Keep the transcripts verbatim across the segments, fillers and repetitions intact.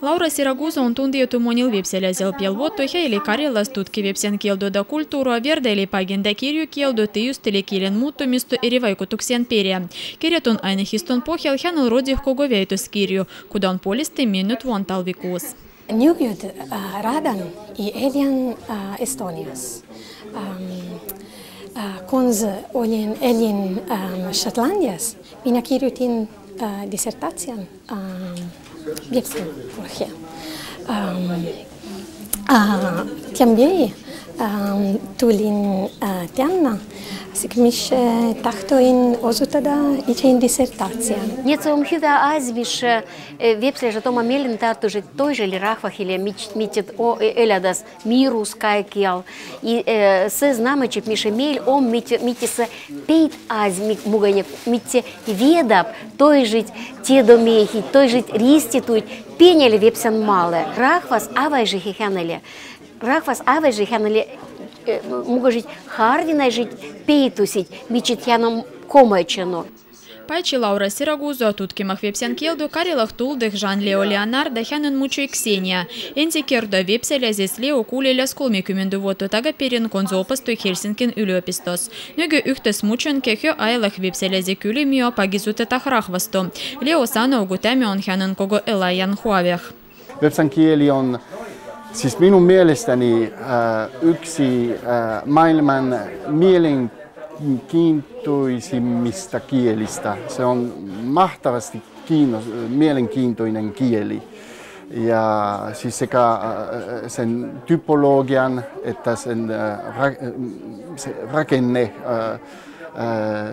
Лаура Сирагуза он тунди тумонил вепселя зел пелвот, то хей или карелас тутки вепсен келдо до культуру, верда или пагенда кирю келдо тиюс телекилен мутту мисто иревайку туксен перия. Киретон айнахистон похел хянул родих коговейтус кирю, куда он полисты минут вон талвикус. Нюгют радан и элен эстониас. Конз олен элен шотландиас, меня кирютин диссертациям бегством курсе. Тем более тулин тянна, сикмише тахтоин озутада и чейн диссертация. Нет, умхида азвиш вепслежа тома мелин тартужит той же лирахвах или митит о элядас миру скайкел и се знамечек мише мель ом митиса пейт азмик муганек мити ведап той жить те домехи той жить реститует пеняли вепсан мале рахвас авай же хиханели рахвас авай же хиханели могу жить харвиной жить, пейтусить, мечетьяном комачено. Пайчи Лаура Сирагузу, а тут кимах вепсен келду, карелах тулдых Жан-Лео Леонардых, хянен мучу и Ксения. Энтикердо вепселя здесь Лео кулеля скулмикуменду вот тага перин конзопосту Хельсинкин улепистос. Нюги ухтес мученке хё айлах вепселя зекюли мио пагизутетах рахвасту. Лео Санаугу теми он хянен кого элайян хуавях. Вепсен келион... Siis minun mielestäni äh, yksi äh, maailman mielenkiintoisimmista kielistä. Se on mahtavasti kiinnos, mielenkiintoinen kieli. Ja siis sekä äh, sen typologian että sen äh, ra, se rakenne, äh,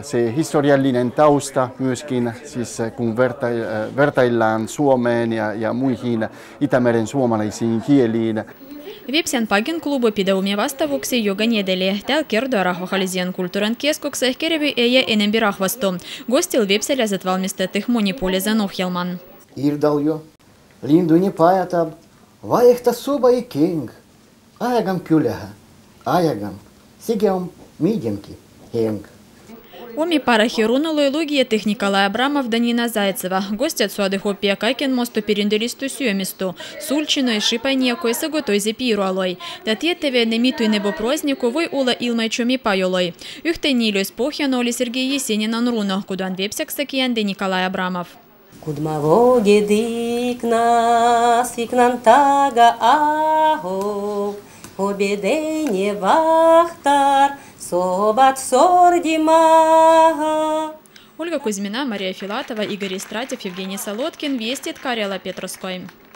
se historiallinen tausta myöskin, siis kun vertaillaan Suomeen ja, ja muihin Itämeren suomalaisiin kieliin. Вепсен пагин клубы педауме ваставукси йога недели. Тел кердо рахохализиен культурен кескуксех кереви эйе энембирахвасту. Гостил вепселя затвалмистетых мониполизен охелман. Ирдал йо, линду не паятаб, ваехта суба и кенг. Аягам кюляга, аягам, сигеом миденки, кенг. Оми пара хирунула и лугиетых Николай Абрамов, Данина Зайцева. Гости от суады хопия кайкен мосту перенделисту сюемисту. Сульчино и шипай некой саготой зепируалой. Татьетеве немиту и небопрознику вой ула илмай чуми пайолой. Юхтенилю спохяно ли Сергей Есенин анруно, кудан вепсяк сакиенде Николай Абрамов. Кудмаго гедик нас, икнантага агов, обедене вахтар. Ольга Кузьмина, Мария Филатова, Игорь Истратев, Евгений Солодкин, Вести Карелия, Петрозаводск.